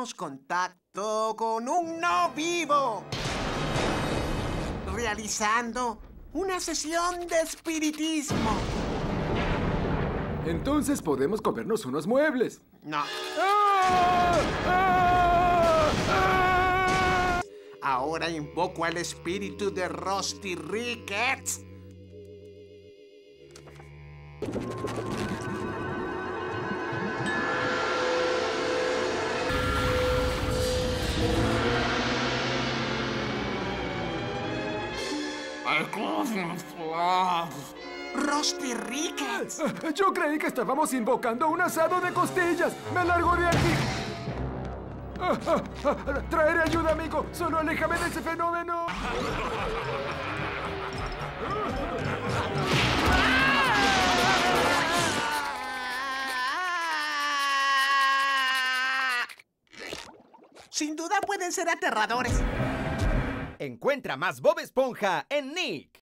Hacemos contacto con un no vivo, realizando una sesión de espiritismo. Entonces podemos comernos unos muebles. No. ¡Ah! ¡Ah! ¡Ah! Ahora invoco al espíritu de Rusty Ricketts. Rusty Ricketts. Yo creí que estábamos invocando un asado de costillas. Me largo de aquí. Traeré ayuda, amigo. Solo aléjame de ese fenómeno. Sin duda pueden ser aterradores. Encuentra más Bob Esponja en Nick.